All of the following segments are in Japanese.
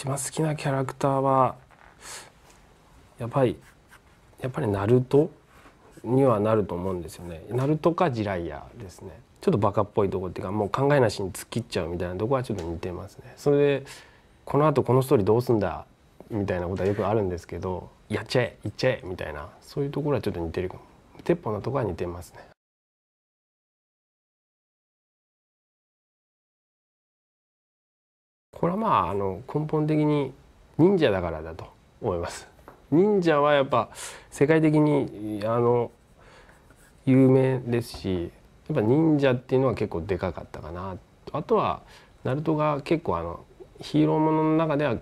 一番好きなキャラクターはやっぱりナルトにはなると思うんですよね。ナルトかジライヤですね。ちょっとバカっぽいとこっていうか、もう考えなしに突っ切っちゃうみたいなとこはちょっと似てますね。それでこのあとこのストーリーどうすんだみたいなことはよくあるんですけど、やっちゃえ行っちゃえみたいな、そういうところはちょっと似てるかも。鉄砲のとこは似てますね。これはまあ根本的に忍者だからだと思います。忍者はやっぱ世界的に有名ですし、やっぱ忍者っていうのは結構でかかったかな。あとはナルトが結構ヒーローものの中では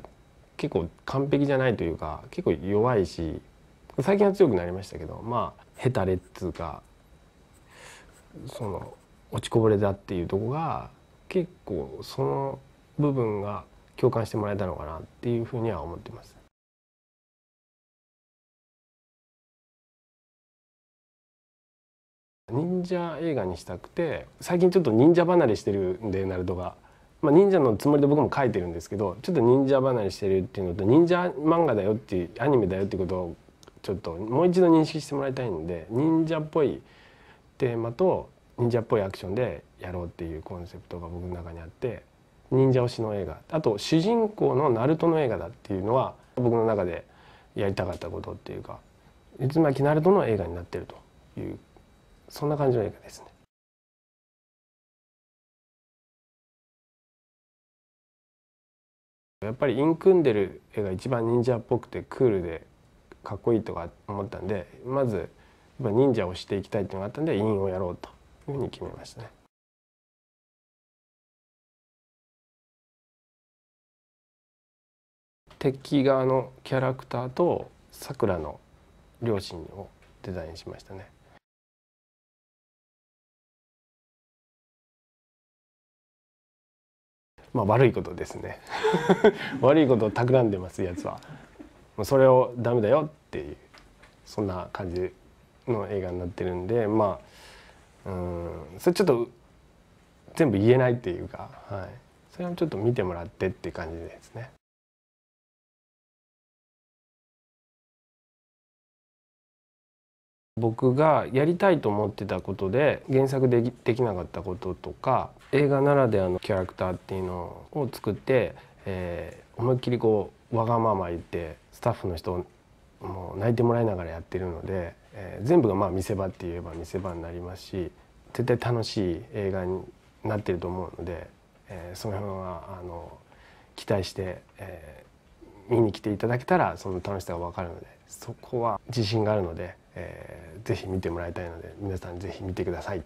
結構完璧じゃないというか、結構弱いし、最近は強くなりましたけど、まあヘタレっつうか、その落ちこぼれだっていうとこが結構その部分が共感してもらえたのかなっていうふうには思ってます。忍者映画にしたくて、最近ちょっと忍者離れしてるんで、ナルトが、まあ、忍者のつもりで僕も書いてるんですけど、ちょっと忍者離れしてるっていうのと、忍者漫画だよっていうアニメだよっていうことをちょっともう一度認識してもらいたいんで、忍者っぽいテーマと忍者っぽいアクションでやろうっていうコンセプトが僕の中にあって、忍者推しの映画、あと主人公のナルトの映画だっていうのは僕の中でやりたかったことっていうか、渦巻ナルトの映画になってるという。そんな感じの映画ですね。やっぱりインクんでる絵が一番忍者っぽくてクールでかっこいいとか思ったんで、まず忍者をしていきたいっていうのがあったんで、インをやろうというふうに決めましたね。敵側のキャラクターと桜の両親をデザインしましたね。まあ悪いことですね悪いことを企んでますやつは、それをダメだよっていう、そんな感じの映画になってるんで、まあそれちょっと全部言えないっていうか、はい、それをちょっと見てもらってっていう感じですね。僕がやりたいと思ってたことで原作でできなかったこととか、映画ならではのキャラクターっていうのを作って、思いっきりこうわがまま言ってスタッフの人も泣いてもらいながらやってるので、全部がまあ見せ場って言えば見せ場になりますし、絶対楽しい映画になってると思うので、その辺は期待して、見に来ていただけたらその楽しさが分かるので、そこは自信があるので。ぜひ見てもらいたいので、皆さんぜひ見てください。